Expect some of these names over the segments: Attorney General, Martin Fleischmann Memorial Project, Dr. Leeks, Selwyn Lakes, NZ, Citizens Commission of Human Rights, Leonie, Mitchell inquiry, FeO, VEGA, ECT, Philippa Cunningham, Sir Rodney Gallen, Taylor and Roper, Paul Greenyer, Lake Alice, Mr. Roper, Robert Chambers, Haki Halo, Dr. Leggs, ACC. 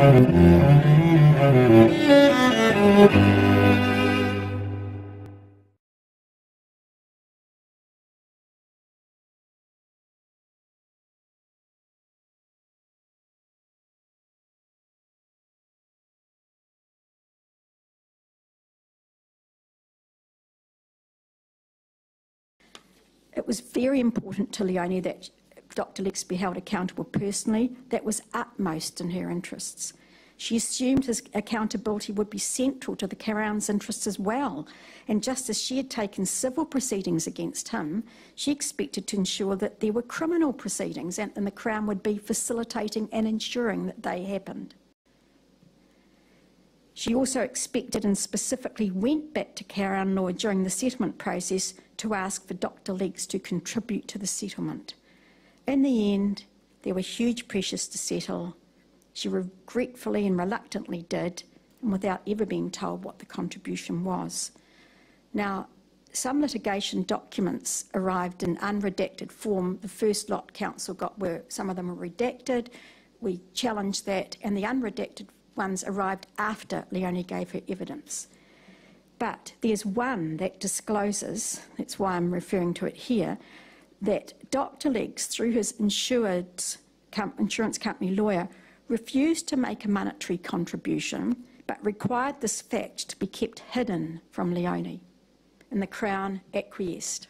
It was very important to Leonie that Dr. Leggs be held accountable personally. That was utmost in her interests. She assumed his accountability would be central to the Crown's interests as well, and just as she had taken civil proceedings against him, she expected to ensure that there were criminal proceedings and the Crown would be facilitating and ensuring that they happened. She also expected and specifically went back to Crown Law during the settlement process to ask for Dr. Leggs to contribute to the settlement. In the end, there were huge pressures to settle. She regretfully and reluctantly did, and without ever being told what the contribution was. Now, some litigation documents arrived in unredacted form. The first lot council got were, some of them were redacted. We challenged that, and the unredacted ones arrived after Leonie gave her evidence. But there's one that discloses, that's why I'm referring to it here, that Dr. Leggs, through his insurance company lawyer, refused to make a monetary contribution, but required this fact to be kept hidden from Leonie, and the Crown acquiesced.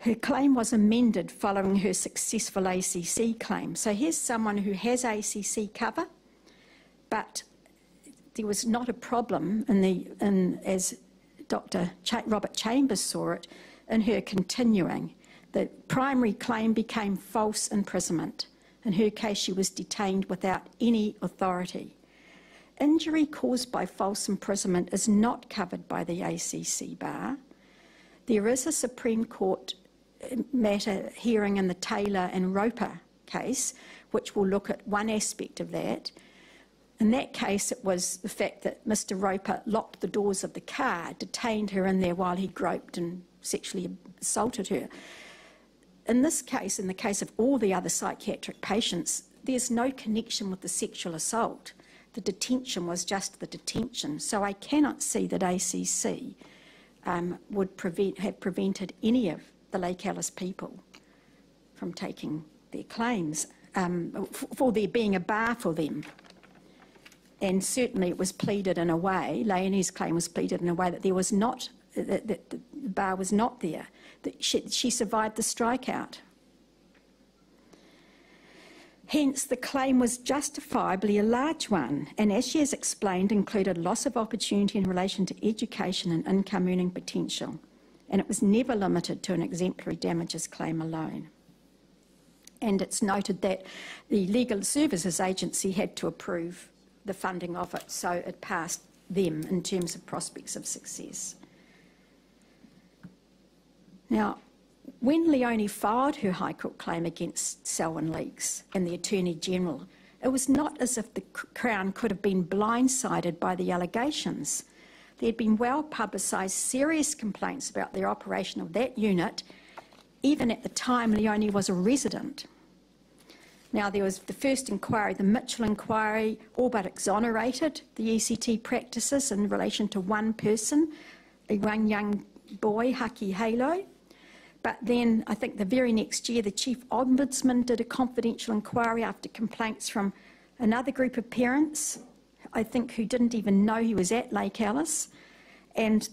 Her claim was amended following her successful ACC claim. So here's someone who has ACC cover, but there was not a problem in the as Dr. Robert Chambers saw it, in her continuing. The primary claim became false imprisonment. In her case, she was detained without any authority. Injury caused by false imprisonment is not covered by the ACC bar. There is a Supreme Court matter hearing in the Taylor and Roper case, which will look at one aspect of that. In that case, it was the fact that Mr. Roper locked the doors of the car, detained her in there while he groped and sexually assaulted her. In this case, in the case of all the other psychiatric patients, there's no connection with the sexual assault. The detention was just the detention. So I cannot see that ACC would have prevented any of the Lake Alice people from taking their claims, for there being a bar for them. And certainly it was pleaded in a way, Leonie's claim was pleaded in a way that there was not, that the bar was not there, that she survived the strikeout. Hence the claim was justifiably a large one, and as she has explained, included loss of opportunity in relation to education and income earning potential, and it was never limited to an exemplary damages claim alone. And it's noted that the Legal Services Agency had to approve the funding of it, so it passed them in terms of prospects of success. Now, when Leonie filed her High Court claim against Selwyn Lakes and the Attorney General, it was not as if the Crown could have been blindsided by the allegations. There had been well-publicised serious complaints about the operation of that unit, even at the time Leonie was a resident. Now, there was the first inquiry, the Mitchell inquiry, all but exonerated the ECT practices in relation to one person, a young boy, Haki Halo. But then, I think the very next year, the Chief Ombudsman did a confidential inquiry after complaints from another group of parents, I think, who didn't even know he was at Lake Alice. And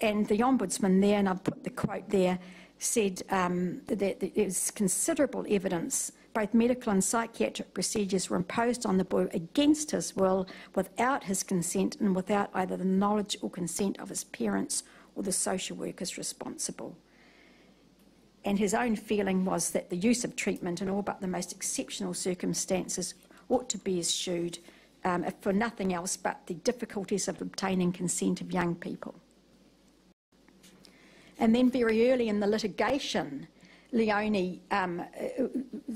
the Ombudsman there, and I've put the quote there, said that there was considerable evidence both medical and psychiatric procedures were imposed on the boy against his will, without his consent and without either the knowledge or consent of his parents or the social workers responsible. And his own feeling was that the use of treatment in all but the most exceptional circumstances ought to be eschewed, if for nothing else but the difficulties of obtaining consent of young people. And then very early in the litigation, Leonie,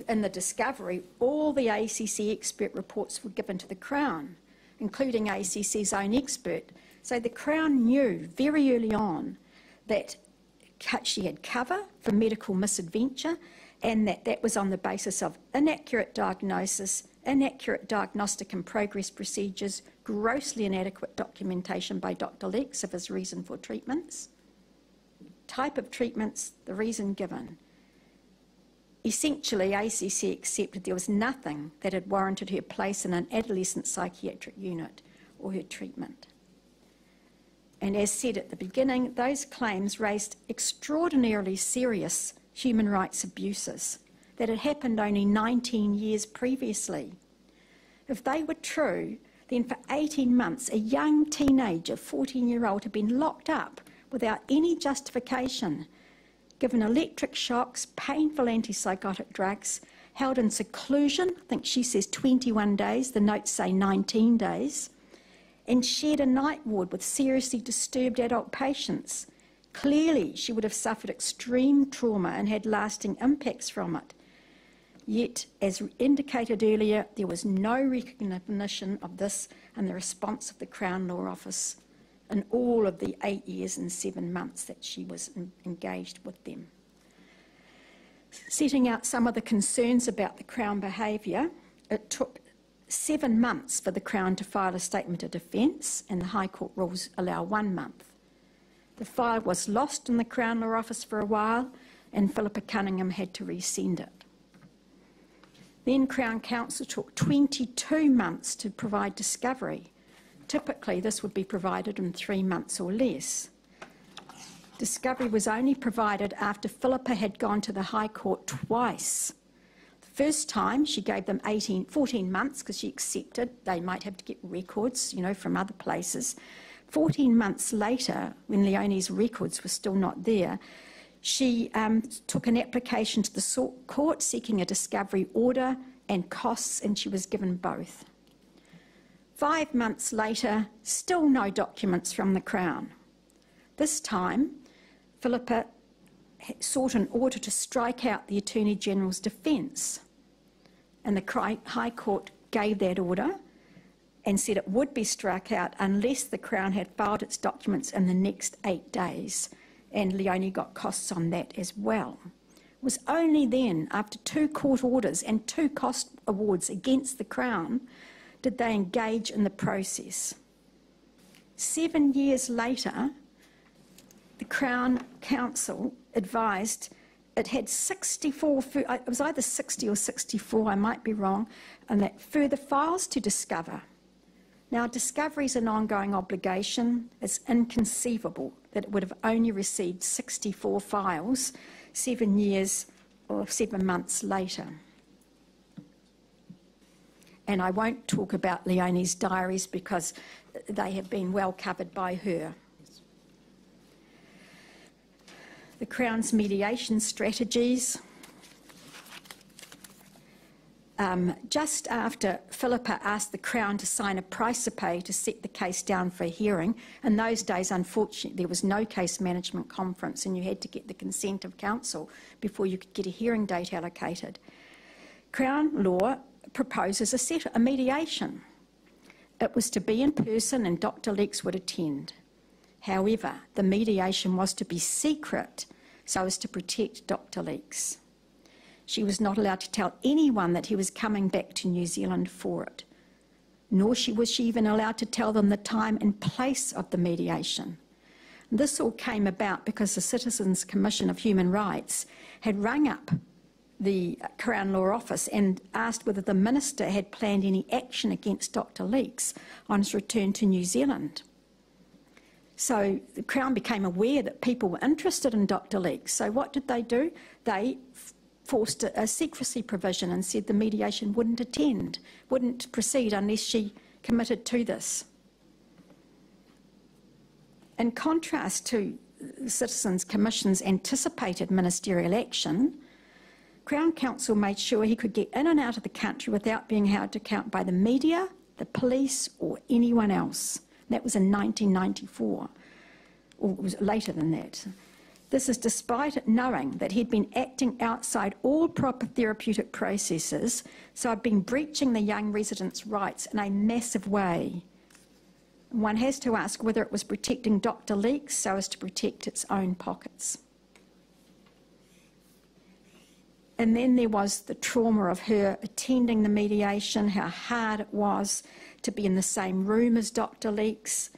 in the discovery, all the ACC expert reports were given to the Crown, including ACC's own expert. So the Crown knew very early on that she had cover for medical misadventure, and that was on the basis of inaccurate diagnosis, inaccurate diagnostic and progress procedures, grossly inadequate documentation by Dr. Leeks of his reason for treatments, type of treatments, the reason given. Essentially, ACC accepted there was nothing that had warranted her place in an adolescent psychiatric unit or her treatment. And as said at the beginning, those claims raised extraordinarily serious human rights abuses that had happened only 19 years previously. If they were true, then for 18 months a young teenager, 14-year-old, had been locked up without any justification, given electric shocks, painful antipsychotic drugs, held in seclusion, I think she says 21 days, the notes say 19 days, and shared a night ward with seriously disturbed adult patients. Clearly, she would have suffered extreme trauma and had lasting impacts from it. Yet, as indicated earlier, there was no recognition of this in the response of the Crown Law Office in all of the 8 years and 7 months that she was engaged with them. Setting out some of the concerns about the Crown behaviour, it took 7 months for the Crown to file a statement of defence, and the High Court rules allow 1 month. The file was lost in the Crown Law Office for a while, and Philippa Cunningham had to resend it. Then Crown Counsel took 22 months to provide discovery. Typically, this would be provided in 3 months or less. Discovery was only provided after Philippa had gone to the High Court twice. The first time, she gave them 14 months because she accepted they might have to get records, you know, from other places. 14 months later, when Leonie's records were still not there, she took an application to the court seeking a discovery order and costs, and she was given both. 5 months later, still no documents from the Crown. This time, Philippa sought an order to strike out the Attorney General's defence, and the High Court gave that order and said it would be struck out unless the Crown had filed its documents in the next 8 days. And Leonie got costs on that as well. It was only then, after 2 court orders and 2 cost awards against the Crown, did they engage in the process. 7 years later, the Crown Council advised it had 64, it was either 60 or 64, I might be wrong, and that further files to discover. Now, discovery is an ongoing obligation. It's inconceivable that it would have only received 64 files 7 years or 7 months later. And I won't talk about Leonie's diaries because they have been well covered by her. The Crown's mediation strategies. Just after Philippa asked the Crown to sign a praesepe to set the case down for a hearing, in those days, unfortunately, there was no case management conference and you had to get the consent of counsel before you could get a hearing date allocated. Crown law proposes a mediation. It was to be in person and Dr. Leeks would attend. However, the mediation was to be secret so as to protect Dr. Leeks. She was not allowed to tell anyone that he was coming back to New Zealand for it, nor was she even allowed to tell them the time and place of the mediation. This all came about because the Citizens Commission of Human Rights had rung up the Crown Law Office and asked whether the Minister had planned any action against Dr. Leeks on his return to New Zealand. So the Crown became aware that people were interested in Dr. Leeks. So what did they do? They forced a secrecy provision and said the mediation wouldn't proceed unless she committed to this. In contrast to the Citizens Commission's anticipated ministerial action, Crown Counsel made sure he could get in and out of the country without being held to account by the media, the police or anyone else. That was in 1994, or it was later than that. This is despite it knowing that he'd been acting outside all proper therapeutic processes, so I'd been breaching the young residents' rights in a massive way. One has to ask whether it was protecting Dr. Leeks so as to protect its own pockets. And then there was the trauma of her attending the mediation, how hard it was to be in the same room as Dr. Leeks.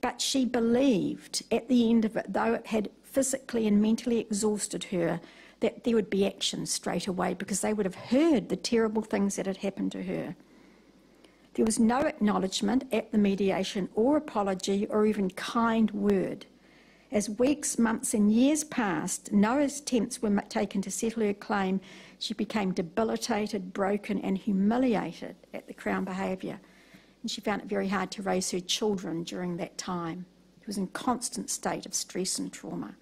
But she believed at the end of it, though it had physically and mentally exhausted her, that there would be action straight away because they would have heard the terrible things that had happened to her. There was no acknowledgement at the mediation or apology or even kind word. As weeks, months and years passed, no attempts were taken to settle her claim. She became debilitated, broken and humiliated at the Crown behaviour. And she found it very hard to raise her children during that time. She was in a constant state of stress and trauma.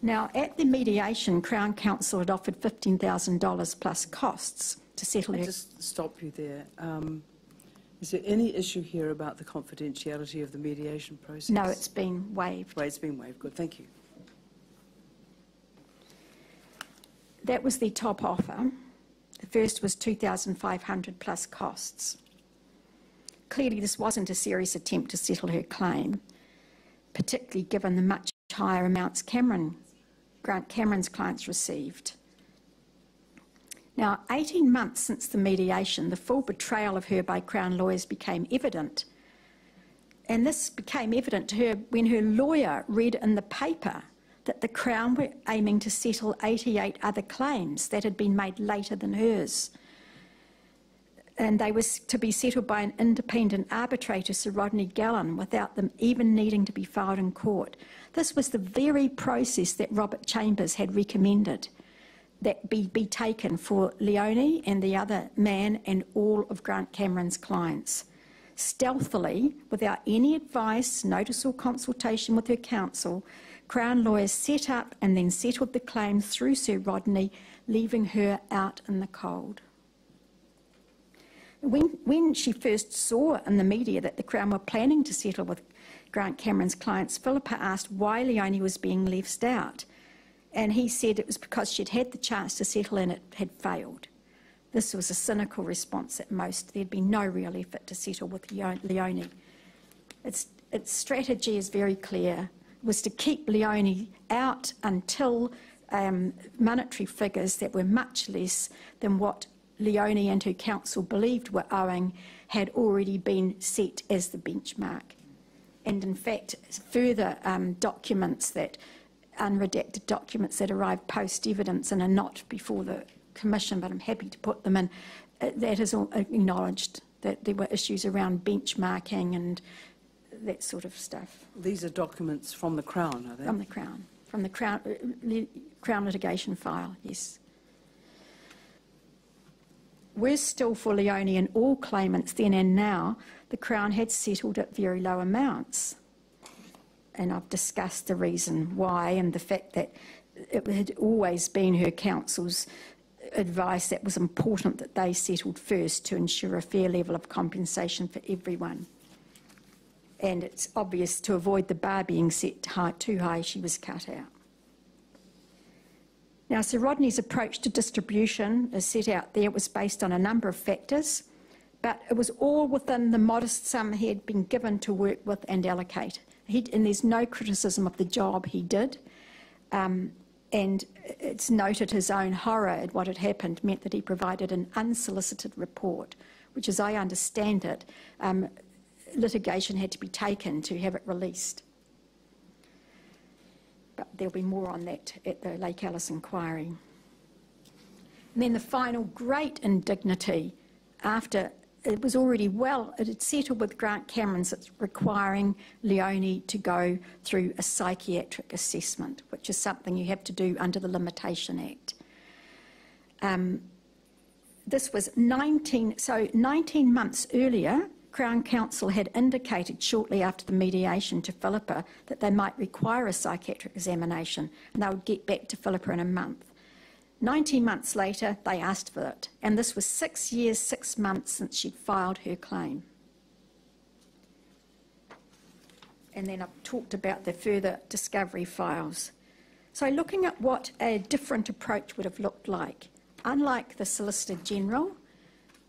Now, at the mediation, Crown Council had offered $15,000 plus costs to settle her... I'll just stop you there. Is there any issue here about the confidentiality of the mediation process? No, it's been waived. Well, it's been waived. Good. Thank you. That was the top offer. The first was $2,500 plus costs. Clearly, this wasn't a serious attempt to settle her claim, particularly given the much higher amounts Grant Cameron's clients received. Now, 18 months since the mediation, the full betrayal of her by Crown lawyers became evident. And this became evident to her when her lawyer read in the paper that the Crown were aiming to settle 88 other claims that had been made later than hers. And they were to be settled by an independent arbitrator, Sir Rodney Gallen, without them even needing to be filed in court. This was the very process that Robert Chambers had recommended that be taken for Leonie and the other man and all of Grant Cameron's clients. Stealthily, without any advice, notice or consultation with her counsel, Crown lawyers set up and then settled the claim through Sir Rodney, leaving her out in the cold. When she first saw in the media that the Crown were planning to settle with Grant Cameron's clients, Philippa asked why Leonie was being left out. And he said it was because she'd had the chance to settle and it had failed. This was a cynical response at most. There'd been no real effort to settle with Leonie. Its strategy is very clear. It was to keep Leonie out until monetary figures that were much less than what Leonie and her counsel believed were owing had already been set as the benchmark. And in fact, further documents that unredacted documents that arrived post-evidence and are not before the Commission, but I'm happy to put them in. That is all acknowledged, that there were issues around benchmarking and that sort of stuff. These are documents from the Crown, are they? From the Crown. From the Crown, Crown litigation file, yes. Worse still for Leonie and all claimants then and now, the Crown had settled at very low amounts. And I've discussed the reason why and the fact that it had always been her counsel's advice that was important that they settled first to ensure a fair level of compensation for everyone. And it's obvious to avoid the bar being set too high, she was cut out. Now, Sir Rodney's approach to distribution, as set out there, was based on a number of factors, but it was all within the modest sum he had been given to work with and allocate. And there's no criticism of the job he did, and it's noted his own horror at what had happened meant that he provided an unsolicited report, which, as I understand it, litigation had to be taken to have it released. But there'll be more on that at the Lake Alice inquiry. And then the final great indignity after it was already it had settled with Grant Cameron's, it's requiring Leonie to go through a psychiatric assessment, which is something you have to do under the Limitation Act. This was 19 months earlier, Crown Counsel had indicated shortly after the mediation to Philippa that they might require a psychiatric examination and they would get back to Philippa in a month. 19 months later, they asked for it, and this was 6 years, 6 months since she'd filed her claim. And then I've talked about the further discovery files. So looking at what a different approach would have looked like, unlike the Solicitor General,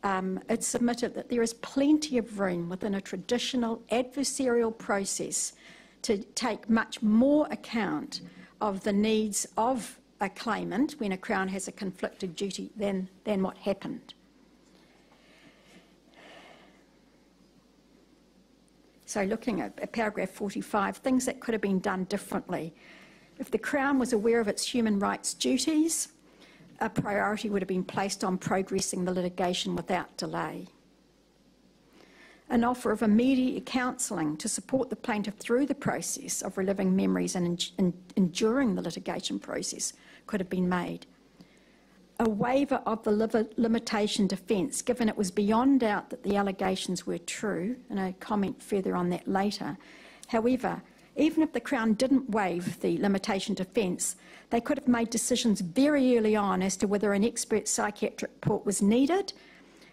it's submitted that there is plenty of room within a traditional adversarial process to take much more account of the needs of a claimant when a Crown has a conflicted duty than what happened. So looking at paragraph 45, things that could have been done differently. If the Crown was aware of its human rights duties, a priority would have been placed on progressing the litigation without delay. An offer of immediate counselling to support the plaintiff through the process of reliving memories and enduring the litigation process could have been made. A waiver of the limitation defence, given it was beyond doubt that the allegations were true, and I'll comment further on that later. However, even if the Crown didn't waive the limitation defence, they could have made decisions very early on as to whether an expert psychiatric report was needed,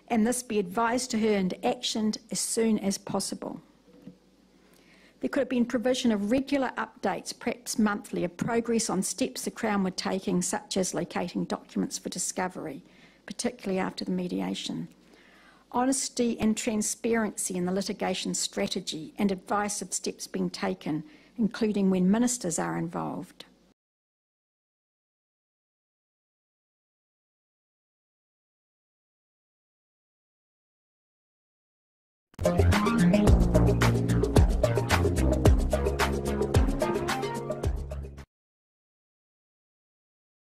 and this be advised to her and actioned as soon as possible. There could have been provision of regular updates, perhaps monthly, of progress on steps the Crown were taking, such as locating documents for discovery, particularly after the mediation. Honesty and transparency in the litigation strategy and advice of steps being taken, including when ministers are involved.